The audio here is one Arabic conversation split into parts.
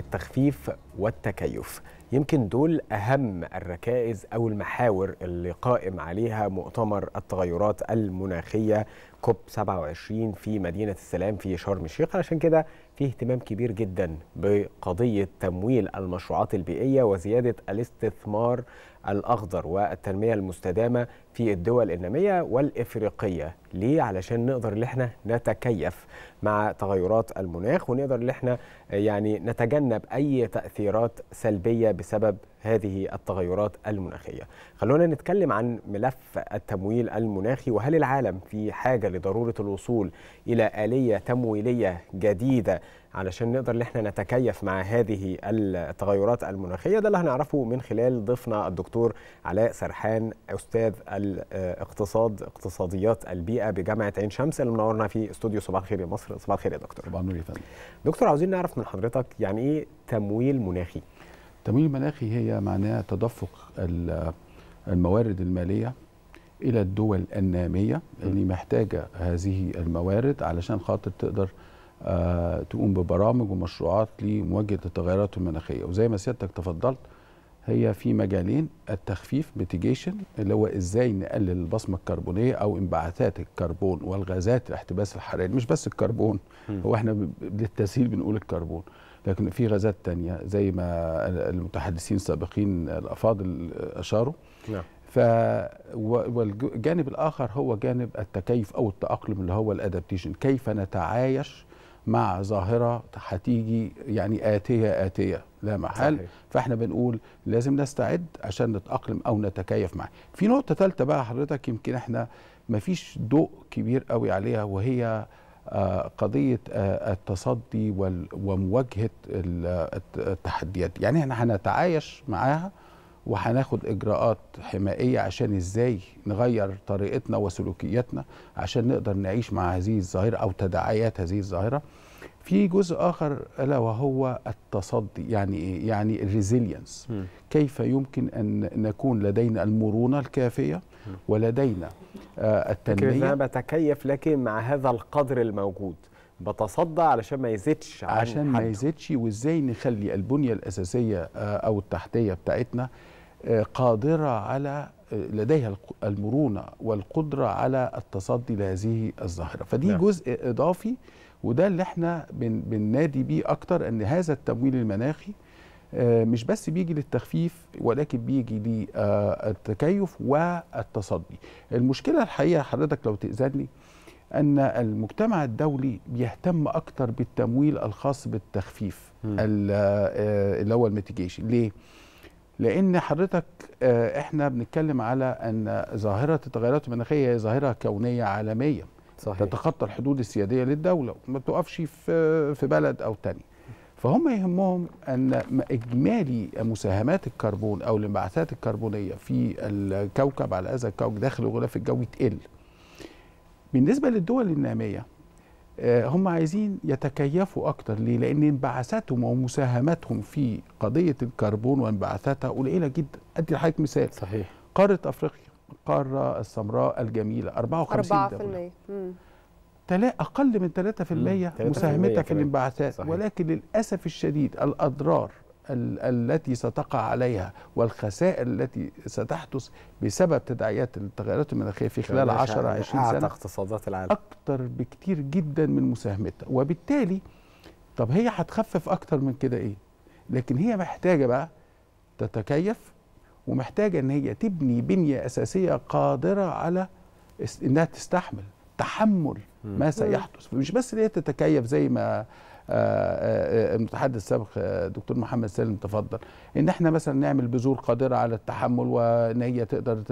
التخفيف والتكيف. يمكن دول أهم الركائز أو المحاور اللي قائم عليها مؤتمر التغيرات المناخية كوب 27 في مدينة السلام في شرم الشيخ. علشان كده في اهتمام كبير جدا بقضية تمويل المشروعات البيئية وزيادة الاستثمار الأخضر والتنمية المستدامة في الدول النامية والإفريقية. ليه؟ علشان نقدر ان احنا نتكيف مع تغيرات المناخ ونقدر ان احنا يعني نتجنب أي تأثيرات سلبية بسبب هذه التغيرات المناخية. خلونا نتكلم عن ملف التمويل المناخي، وهل العالم في حاجة لضرورة الوصول إلى آلية تمويلية جديدة علشان نقدر ان احنا نتكيف مع هذه التغيرات المناخية؟ ده اللي هنعرفه من خلال ضيفنا الدكتور علاء سرحان، أستاذ الاقتصاد اقتصاديات البيئة بجامعة عين شمس، اللي منورنا في استوديو صباح الخير يا مصر. صباح الخير يا دكتور. صباح النور يا فندم. دكتور، عاوزين نعرف من حضرتك يعني ايه تمويل مناخي؟ التمويل المناخي هي معناها تدفق الموارد المالية إلى الدول النامية اللي محتاجة هذه الموارد علشان خاطر تقدر تقوم ببرامج ومشروعات لمواجهة التغيرات المناخية. وزي ما سيادتك تفضلت هي في مجالين: التخفيف mitigation اللي هو إزاي نقلل البصمة الكربونية أو انبعاثات الكربون والغازات الاحتباس الحراري، مش بس الكربون، هو احنا للتسهيل بنقول الكربون، لكن في غازات تانية زي ما المتحدثين السابقين الأفاضل أشاروا. نعم. والجانب الآخر هو جانب التكيف أو التأقلم اللي هو الادابتيشن، كيف نتعايش مع ظاهرة هتيجي يعني آتية لا محل. صحيح. فاحنا بنقول لازم نستعد عشان نتأقلم أو نتكيف معاه. في نقطة ثالثة بقى حضرتك يمكن احنا مفيش ضوء كبير قوي عليها، وهي قضية التصدي ومواجهة التحديات. يعني احنا هنتعايش معاها وهناخد إجراءات حمائية عشان إزاي نغير طريقتنا وسلوكياتنا عشان نقدر نعيش مع هذه الظاهرة أو تداعيات هذه الظاهرة. في جزء آخر ألا وهو التصدي، يعني إيه؟ يعني resilience، كيف يمكن أن نكون لدينا المرونة الكافية ولدينا التنمية. أنا بتكيف لكن مع هذا القدر الموجود، بتصدى علشان ما يزيدش عشان ما يزيدش، وإزاي نخلي البنية الأساسية أو التحتية بتاعتنا قادرة على لديها المرونة والقدرة على التصدي لهذه الظاهرة. فدي نعم. جزء إضافي، وده اللي احنا بننادي بيه أكتر، أن هذا التمويل المناخي مش بس بيجي للتخفيف ولكن بيجي للتكيف والتصدي. المشكلة الحقيقة حضرتك لو تأذنني أن المجتمع الدولي بيهتم أكتر بالتمويل الخاص بالتخفيف اللي هو الميتيجيشن. ليه؟ لأن حضرتك احنا بنتكلم على أن ظاهرة التغيرات المناخية هي ظاهرة كونية عالمية. صحيح. تتخطى الحدود السيادية للدولة وما بتقفش في بلد أو تاني، فهم يهمهم أن إجمالي مساهمات الكربون أو الانبعاثات الكربونية في الكوكب على هذا الكوكب داخل الغلاف الجوي تقل. بالنسبة للدول النامية هم عايزين يتكيفوا أكتر. ليه؟ لأن انبعاثاتهم ومساهماتهم في قضية الكربون وانبعاثاتها قليلة جدا. أدي لحضرتك مثال. صحيح. قارة أفريقيا، القارة السمراء الجميلة، 54 دولة، أقل من 3% مساهمتها في الانبعاثات. صحيح. ولكن للأسف الشديد الأضرار التي ستقع عليها والخسائر التي ستحدث بسبب تداعيات التغيرات المناخية في خلال 10-20 سنة اقتصادات العالم أكتر بكتير جدا من مساهمتها. وبالتالي طب هي هتخفف أكتر من كده إيه؟ لكن هي محتاجة بقى تتكيف، ومحتاجة إن هي تبني بنية أساسية قادرة على إنها تستحمل تحمل ما سيحدث. فمش بس إن هي تتكيف زي ما المتحدث السابق دكتور محمد سالم تفضل، ان احنا مثلا نعمل بذور قادره على التحمل وان هي تقدر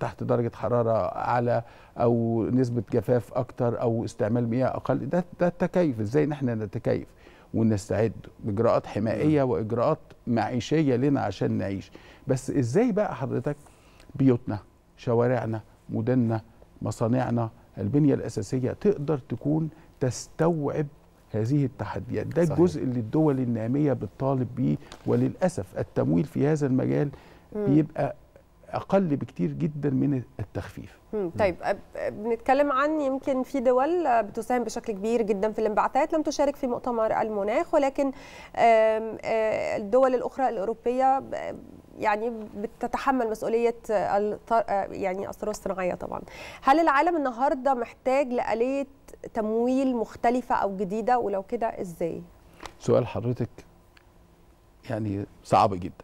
تحت درجه حراره اعلى او نسبه جفاف اكتر او استعمال مياه اقل. ده التكيف، ازاي ان احنا نتكيف ونستعد باجراءات حمائيه واجراءات معيشيه لنا عشان نعيش. بس ازاي بقى حضرتك بيوتنا، شوارعنا، مدننا، مصانعنا، البنيه الاساسيه تقدر تكون تستوعب هذه التحديات؟ ده الجزء اللي الدول النامية بتطالب بيه، وللأسف التمويل في هذا المجال بيبقى اقل بكتير جدا من التخفيف. طيب بنتكلم عن يمكن في دول بتساهم بشكل كبير جدا في الانبعاثات، لم تشارك في مؤتمر المناخ، ولكن الدول الاخرى الاوروبيه يعني بتتحمل مسؤوليه يعني الثروه الصناعيه طبعا. هل العالم النهارده محتاج لآلية تمويل مختلفه او جديده، ولو كده ازاي؟ سؤال حضرتك يعني صعب جدا.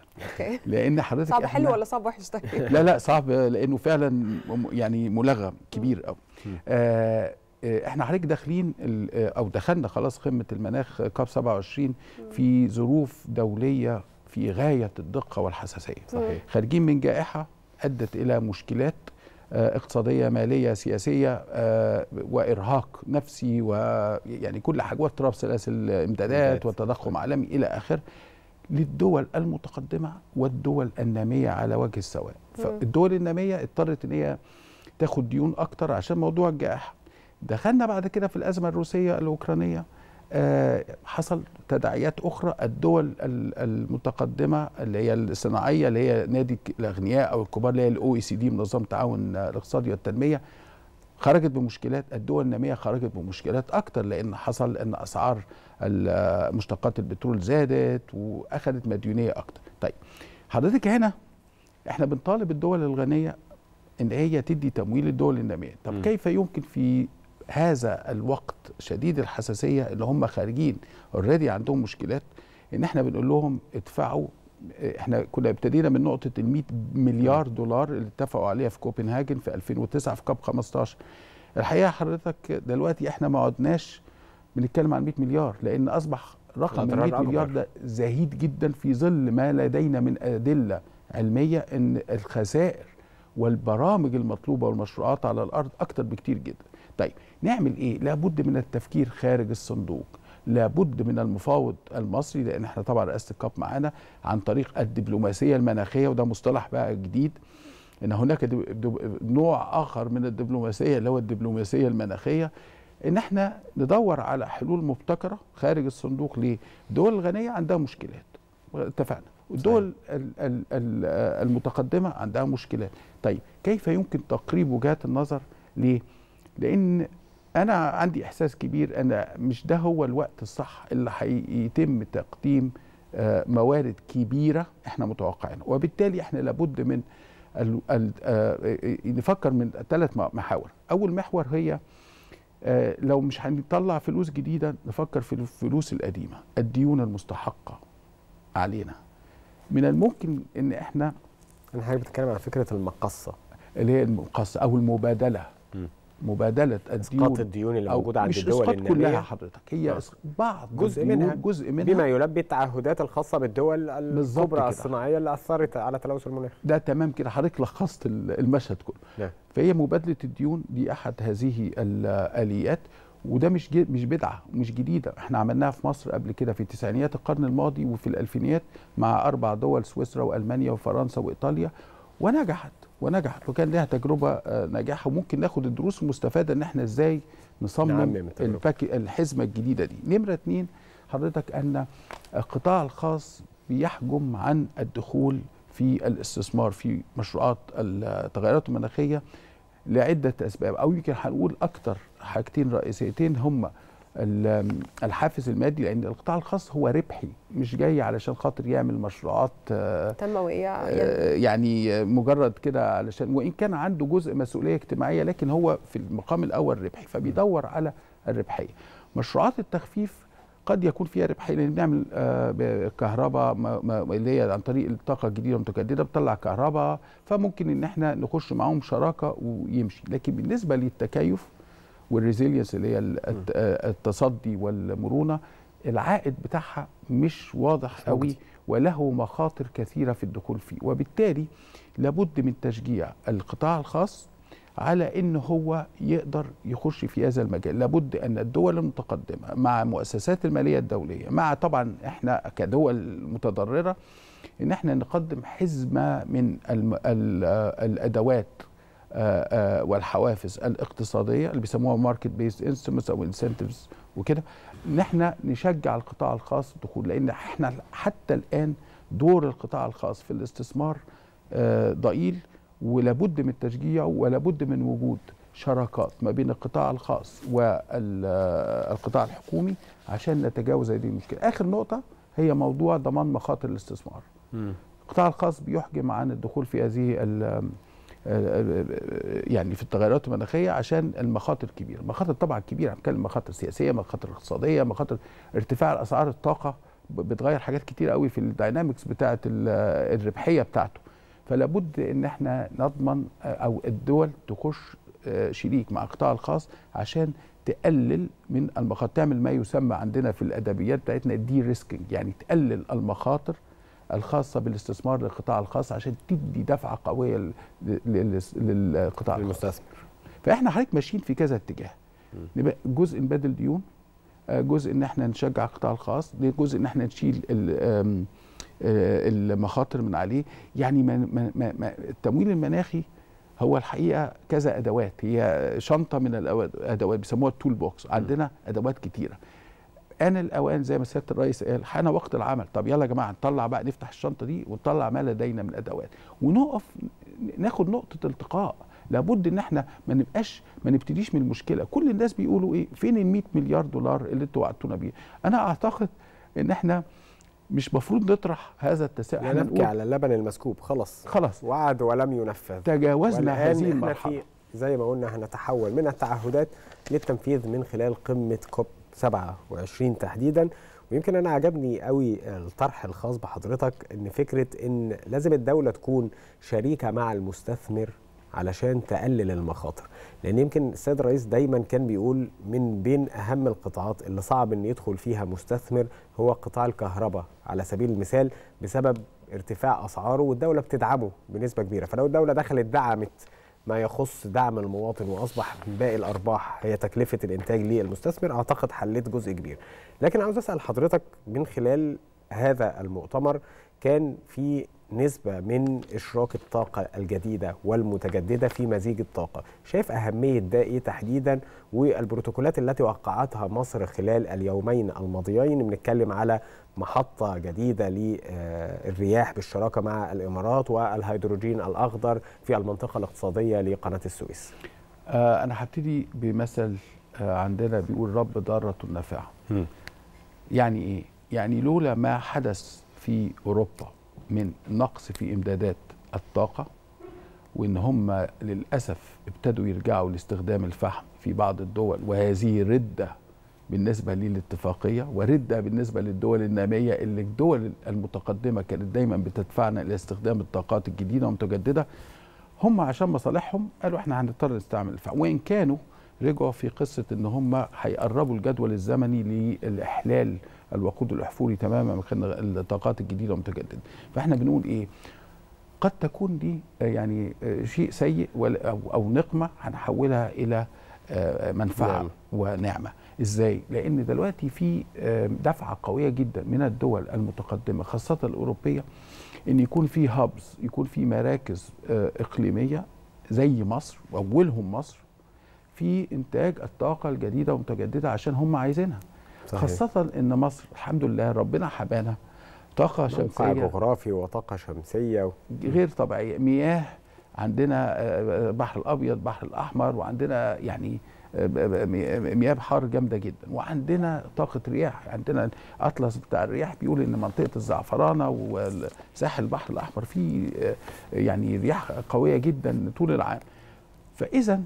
لان حضرتك صعب حلو ولا صعب وحش؟ طيب لا لا صعب، لانه فعلا يعني ملغم كبير قوي. احنا حضرتك داخلين او دخلنا خلاص قمه المناخ كاب 27 في ظروف دوليه في غايه الدقه والحساسيه. صحيح. خارجين من جائحه ادت الى مشكلات اقتصاديه ماليه سياسيه وارهاق نفسي، ويعني كل حاجه، واضطراب سلاسل امدادات وتضخم عالمي الى اخره للدول المتقدمه والدول الناميه على وجه السواء. فالدول الناميه اضطرت ان هي تاخد ديون اكتر عشان موضوع الجائحه. دخلنا بعد كده في الازمه الروسيه الاوكرانيه، حصل تداعيات اخرى. الدول المتقدمه اللي هي الصناعيه اللي هي نادي الاغنياء او الكبار اللي هي الOECD منظمه التعاون الاقتصادي والتنميه خرجت بمشكلات، الدول الناميه خرجت بمشكلات اكتر، لان حصل ان اسعار مشتقات البترول زادت واخذت مديونيه اكتر. طيب حضرتك هنا احنا بنطالب الدول الغنيه ان هي تدي تمويل للدول الناميه. طب كيف يمكن في هذا الوقت شديد الحساسيه اللي هم خارجين اوريدي عندهم مشكلات، ان احنا بنقول لهم ادفعوا. احنا كنا ابتدينا من نقطه ال 100 مليار دولار اللي اتفقوا عليها في كوبنهاجن في 2009 في كاب 15. الحقيقه حضرتك دلوقتي احنا ما عدناش بنتكلم عن 100 مليار، لان اصبح رقم 100 مليار ده زهيد جدا في ظل ما لدينا من ادله علميه ان الخسائر والبرامج المطلوبه والمشروعات على الارض اكتر بكتير جدا. طيب نعمل ايه؟ لابد من التفكير خارج الصندوق، لابد من المفاوض المصري، لان احنا طبعا رئاسه الكاب معانا، عن طريق الدبلوماسيه المناخيه. وده مصطلح بقى جديد، ان هناك نوع اخر من الدبلوماسيه اللي هو الدبلوماسيه المناخيه، ان احنا ندور على حلول مبتكره خارج الصندوق. ليه؟ الدول الغنيه عندها مشكلات، اتفقنا، والدول المتقدمه عندها مشكلات. طيب كيف يمكن تقريب وجهات النظر؟ ليه؟ لان انا عندي احساس كبير ان مش ده هو الوقت الصح اللي هيتم تقديم موارد كبيره احنا متوقعينها، وبالتالي احنا لابد من نفكر من ثلاث محاور. اول محور هي لو مش هنطلع فلوس جديده نفكر في الفلوس القديمه، الديون المستحقه علينا. من الممكن ان احنا حضرتك بتتكلم عن فكره المقصه، اللي هي المقصه او المبادله، مبادله الديون، اسقاط الديون اللي موجوده عند الدول الناميه. مش اسقاط كلها حضرتك، هي بعض جزء منها، جزء منها بما يلبي التعهدات الخاصه بالدول الكبرى الصناعيه اللي اثرت على تلوث المناخ. ده تمام كده، حضرتك لخصت المشهد كله. نعم. فهي مبادله الديون دي احد هذه الاليات، وده مش بدعه، مش جديده، احنا عملناها في مصر قبل كده في تسعينيات القرن الماضي وفي الالفينيات مع 4 دول، سويسرا والمانيا وفرنسا وايطاليا، ونجحت ونجحت، وكان لها تجربه ناجحه. وممكن ناخد الدروس المستفاده ان احنا ازاي نصمم الحزمه الجديده دي. نمرة 2 حضرتك ان القطاع الخاص بيحجم عن الدخول في الاستثمار في مشروعات التغيرات المناخيه لعده اسباب، او يمكن هنقول اكتر حاجتين رئيسيتين هما الحافز المادي، لان القطاع الخاص هو ربحي، مش جاي علشان خاطر يعمل مشروعات تنمويه يعني مجرد كده علشان، وان كان عنده جزء مسؤوليه اجتماعيه لكن هو في المقام الاول ربحي، فبيدور على الربحيه. مشروعات التخفيف قد يكون فيها ربحيه، لان بنعمل كهرباء اللي هي عن طريق الطاقه الجديده المتجدده بتطلع كهرباء، فممكن ان احنا نخش معاهم شراكه ويمشي. لكن بالنسبه للتكيف والريزيلينس اللي هي التصدي والمرونه، العائد بتاعها مش واضح قوي وله مخاطر كثيره في الدخول فيه، وبالتالي لابد من تشجيع القطاع الخاص على ان هو يقدر يخش في هذا المجال. لابد ان الدول المتقدمه مع مؤسسات الماليه الدوليه، مع طبعا احنا كدول متضرره، ان احنا نقدم حزمه من الادوات والحوافز الاقتصاديه اللي بيسموها ماركت بيس انسترومنتس او انسنتيفز وكده، ان احنا نشجع القطاع الخاص الدخول. لان احنا حتى الان دور القطاع الخاص في الاستثمار ضئيل، ولابد من التشجيع ولابد من وجود شراكات ما بين القطاع الخاص والقطاع الحكومي عشان نتجاوز هذه المشكلة. آخر نقطة هي موضوع ضمان مخاطر الاستثمار. القطاع الخاص بيحجم عن الدخول في هذه يعني في التغيرات المناخية عشان المخاطر كبيرة. المخاطر طبعا كبيرة، هنتكلم مخاطر سياسية، مخاطر اقتصادية، مخاطر ارتفاع أسعار الطاقة بتغير حاجات كتير قوي في الداينامكس بتاعة الربحية بتاعته. فلابد ان احنا نضمن او الدول تخش شريك مع القطاع الخاص عشان تقلل من المخاطر، تعمل ما يسمى عندنا في الادبيات بتاعتنا دي ريسكينج، يعني تقلل المخاطر الخاصه بالاستثمار للقطاع الخاص عشان تدي دفعه قويه للقطاع الخاص. فاحنا حضرتك ماشيين في كذا اتجاه، جزء نبادل ديون، جزء ان احنا نشجع القطاع الخاص، جزء ان احنا نشيل المخاطر من عليه. يعني التمويل المناخي هو الحقيقه كذا ادوات، هي شنطه من الادوات بيسموها التول بوكس، عندنا ادوات كتيره. آن الاوان زي ما سياده الرئيس قال حان وقت العمل. طب يلا يا جماعه نطلع بقى، نفتح الشنطه دي ونطلع ما لدينا من ادوات ونقف ناخد نقطه التقاء. لابد ان احنا ما نبتديش من المشكله. كل الناس بيقولوا ايه، فين ال 100 مليار دولار اللي انتوا وعدتونا بيه؟ انا اعتقد ان احنا مش مفروض نطرح هذا التساؤل. يعني نبكي على اللبن المسكوب، خلاص وعد ولم ينفذ. تجاوزنا هذه المرحله، زي ما قلنا هنتحول من التعهدات للتنفيذ من خلال قمه كوب 27 تحديدا. ويمكن انا عجبني قوي الطرح الخاص بحضرتك، ان فكره ان لازم الدوله تكون شريكه مع المستثمر علشان تقلل المخاطر، لان يمكن السيد الرئيس دايما كان بيقول من بين اهم القطاعات اللي صعب ان يدخل فيها مستثمر هو قطاع الكهرباء على سبيل المثال، بسبب ارتفاع اسعاره والدوله بتدعمه بنسبه كبيره. فلو الدوله دخلت دعمت ما يخص دعم المواطن واصبح باقي الارباح هي تكلفه الانتاج للمستثمر، اعتقد حليت جزء كبير. لكن عاوز اسال حضرتك، من خلال هذا المؤتمر كان في نسبة من إشراك الطاقة الجديدة والمتجددة في مزيج الطاقة، شايف أهمية ده إيه تحديدا، والبروتوكولات التي وقعتها مصر خلال اليومين الماضيين؟ بنتكلم على محطة جديدة للرياح بالشراكة مع الإمارات، والهيدروجين الأخضر في المنطقة الاقتصادية لقناة السويس. أنا هبتدي بمثل عندنا بيقول رب ضارة نافعة. يعني إيه؟ يعني لولا ما حدث في أوروبا من نقص في إمدادات الطاقة، وإن هم للأسف ابتدوا يرجعوا لاستخدام الفحم في بعض الدول، وهذه ردة بالنسبة للاتفاقية وردة بالنسبة للدول النامية، اللي الدول المتقدمة كانت دايما بتدفعنا إلى استخدام الطاقات الجديدة ومتجددة، هم عشان مصالحهم قالوا إحنا هنضطر نستعمل الفحم، وإن كانوا رجعوا في قصة إن هم هيقربوا الجدول الزمني للإحلال الوقود الأحفوري تماما مكان الطاقات الجديدة ومتجددة. فإحنا بنقول إيه، قد تكون دي يعني شيء سيء أو نقمة هنحولها إلى منفعة ونعمة. إزاي؟ لأن دلوقتي في دفعة قوية جدا من الدول المتقدمة خاصة الأوروبية إن يكون في هابز، يكون في مراكز إقليمية زي مصر، وأولهم مصر، في إنتاج الطاقة الجديدة ومتجددة عشان هم عايزينها. صحيح. خاصة إن مصر الحمد لله ربنا حبانا طاقة شمسية، جغرافي وطاقة شمسية غير طبيعية، مياه عندنا، بحر الأبيض، بحر الأحمر، وعندنا يعني مياه بحار جامدة جدا، وعندنا طاقة رياح. عندنا أطلس بتاع الرياح بيقول إن منطقة الزعفرانة وساحل البحر الأحمر في يعني رياح قوية جدا طول العام. فإذا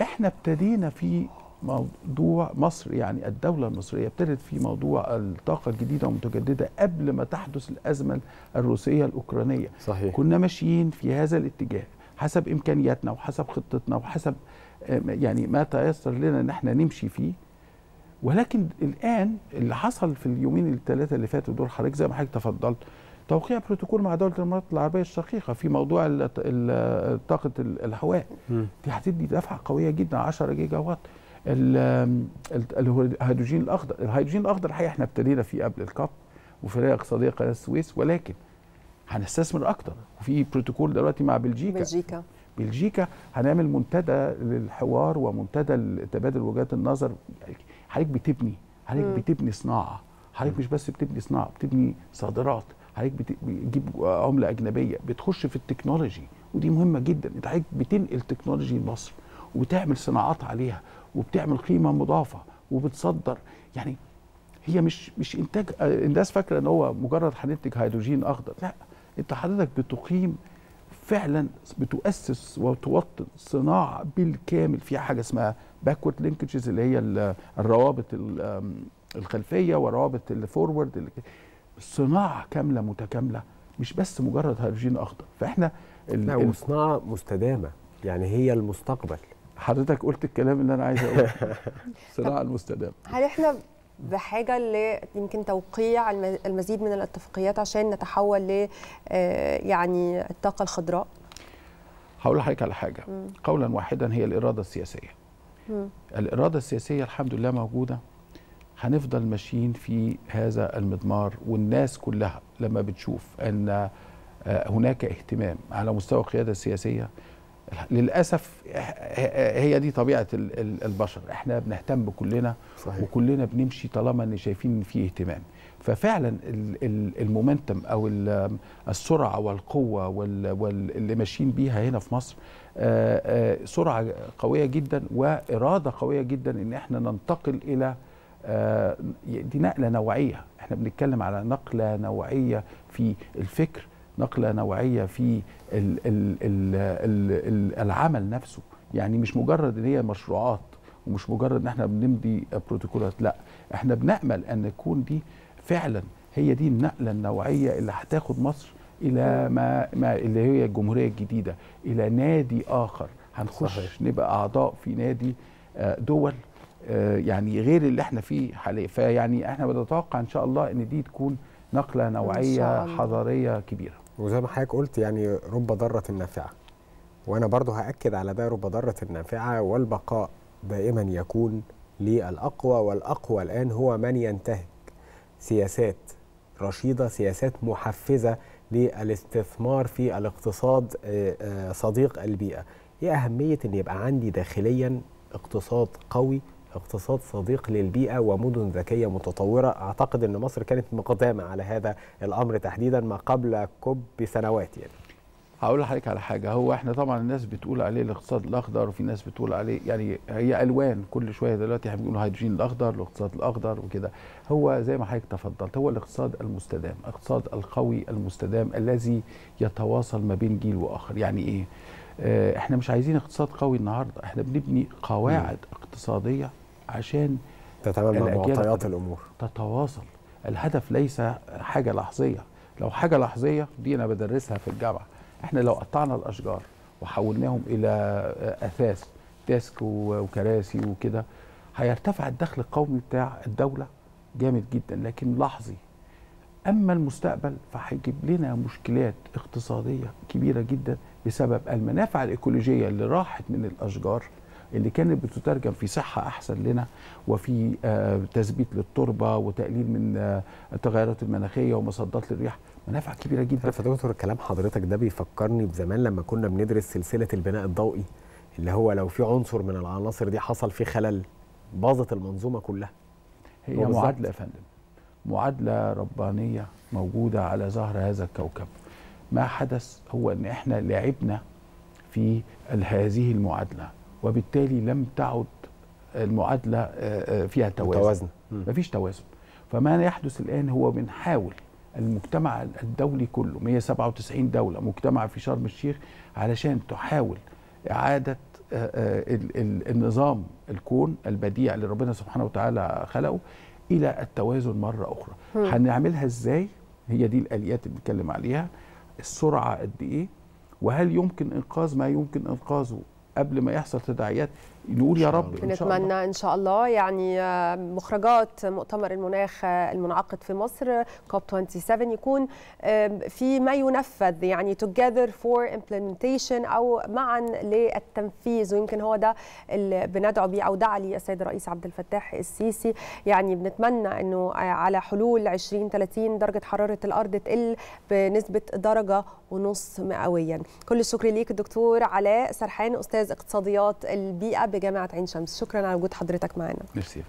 إحنا ابتدينا في موضوع مصر، يعني الدولة المصرية ابتدت في موضوع الطاقة الجديدة والمتجددة قبل ما تحدث الأزمة الروسية الأوكرانية. صحيح. كنا ماشيين في هذا الاتجاه حسب إمكانياتنا وحسب خطتنا وحسب يعني ما تيسر لنا إن احنا نمشي فيه. ولكن الآن اللي حصل في اليومين الثلاثة اللي فاتوا دول حضرتك زي ما حضرتك تفضلت، توقيع بروتوكول مع دولة الإمارات العربية الشقيقة في موضوع طاقة الهواء، دي هتدي دفعة قوية جدا 10 جيجا وات. الهيدروجين الاخضر، الهيدروجين الاخضر الحقيقه احنا ابتدينا فيه قبل الكاب وفي اقتصاديه قناه السويس، ولكن هنستثمر اكتر. وفي بروتوكول دلوقتي مع بلجيكا هنعمل منتدى للحوار ومنتدى لتبادل وجهات النظر. حضرتك بتبني صناعه، حضرتك مش بس بتبني صناعه، بتبني صادرات، حضرتك بتجيب عمله اجنبيه، بتخش في التكنولوجي ودي مهمه جدا. انت حضرتك بتنقل تكنولوجي لمصر وبتعمل صناعات عليها وبتعمل قيمه مضافه وبتصدر. يعني هي مش انتاج، الناس فاكره ان هو مجرد هننتج هيدروجين اخضر، لا، انت حضرتك بتقيم فعلا، بتؤسس وتوطن صناعه بالكامل فيها حاجه اسمها backward linkages اللي هي الروابط الخلفيه وروابط الفورورد، صناعه كامله متكامله مش بس مجرد هيدروجين اخضر. فاحنا صناعه مستدامه، يعني هي المستقبل. حضرتك قلت الكلام اللي انا عايز اقوله. الصناعه المستدامه. هل احنا بحاجه يمكن توقيع المزيد من الاتفاقيات عشان نتحول ل يعني الطاقه الخضراء؟ هقول لحضرتك على حاجه، قولا واحدا هي الاراده السياسيه. الاراده السياسيه الحمد لله موجوده، هنفضل ماشيين في هذا المضمار. والناس كلها لما بتشوف ان هناك اهتمام على مستوى القياده السياسيه، للاسف هي دي طبيعه البشر، احنا بنهتم كلنا صحيح. وكلنا بنمشي طالما ان شايفين ان في اهتمام. ففعلا المومنتم او السرعه والقوه واللي ماشيين بيها هنا في مصر سرعه قويه جدا واراده قويه جدا ان احنا ننتقل الى دي نقله نوعيه. احنا بنتكلم على نقله نوعيه في الفكر، نقله نوعيه في العمل نفسه. يعني مش مجرد ان هي مشروعات ومش مجرد ان احنا بنمضي بروتوكولات، لا، احنا بنامل ان نكون دي فعلا هي دي النقله النوعيه اللي هتاخد مصر الى ما اللي هي الجمهوريه الجديده، الى نادي اخر. هنخش صحيح. نبقى اعضاء في نادي دول يعني غير اللي احنا فيه حاليا. فيعني احنا بنتوقع ان شاء الله ان دي تكون نقله نوعيه حضاريه كبيره. وزي ما حضرتك قلت يعني رب ضاره نافعه، وانا برضو هاكد على ده، رب ضاره نافعه، والبقاء دائما يكون للاقوى، والاقوى الان هو من ينتهك سياسات رشيده، سياسات محفزه للاستثمار في الاقتصاد صديق البيئه. ايه اهميه ان يبقى عندي داخليا اقتصاد قوي، اقتصاد صديق للبيئة، ومدن ذكية متطورة. أعتقد أن مصر كانت مقدمة على هذا الأمر تحديدا ما قبل كوب بسنوات. يعني هقول لحضرتك على حاجة، هو احنا طبعا الناس بتقول عليه الاقتصاد الأخضر، وفي ناس بتقول عليه يعني هي ألوان كل شوية. دلوقتي احنا بنقول الهيدروجين الأخضر، الاقتصاد الأخضر وكده. هو زي ما حضرتك تفضلت، هو الاقتصاد المستدام، الاقتصاد القوي المستدام الذي يتواصل ما بين جيل وآخر. يعني إيه؟ احنا مش عايزين اقتصاد قوي النهارده، احنا بنبني قواعد اقتصاديه عشان تتعامل مع معطيات الامور، تتواصل. الهدف ليس حاجه لحظيه، لو حاجه لحظيه دي انا بدرسها في الجامعه. احنا لو قطعنا الاشجار وحولناهم الى اثاث ديسك وكراسي وكده، هيرتفع الدخل القومي بتاع الدوله جامد جدا، لكن لحظي. اما المستقبل فهيجيب لنا مشكلات اقتصاديه كبيره جدا بسبب المنافع الايكولوجيه اللي راحت من الاشجار، اللي كانت بتترجم في صحه احسن لنا وفي تثبيت للتربه وتقليل من التغيرات المناخيه ومصدات للرياح. منافع كبيره جدا. يا دكتور كلام حضرتك ده بيفكرني بزمان لما كنا بندرس سلسله البناء الضوئي، اللي هو لو في عنصر من العناصر دي حصل فيه خلل باظت المنظومه كلها. هي معادله يا فندم، معادله ربانيه موجوده على ظهر هذا الكوكب. ما حدث هو ان احنا لعبنا في هذه المعادله، وبالتالي لم تعد المعادله فيها توازن، مفيش توازن. فما يحدث الان هو بنحاول المجتمع الدولي كله 197 دوله مجتمع في شرم الشيخ علشان تحاول اعاده النظام الكون البديع اللي ربنا سبحانه وتعالى خلقه الى التوازن مره اخرى. هنعملها ازاي؟ هي دي الاليات اللي بنتكلم عليها. السرعه قد ايه؟ وهل يمكن انقاذ ما يمكن انقاذه قبل ما يحصل تداعيات؟ نقول يا رب ان شاء الله. نتمنى ان شاء الله. يعني مخرجات مؤتمر المناخ المنعقد في مصر كوب 27 يكون في ما ينفذ، يعني together for implementation او معا للتنفيذ. ويمكن هو ده اللي بندعو بيه او دعا ليه السيد الرئيس عبد الفتاح السيسي. يعني بنتمنى انه على حلول 2030 درجه حراره الارض تقل بنسبه 1.5 درجة مئويا. كل الشكر ليك الدكتور علاء سرحان، استاذ اقتصاديات البيئه بجامعة عين شمس. شكرا على وجود حضرتك معنا. ميرسي.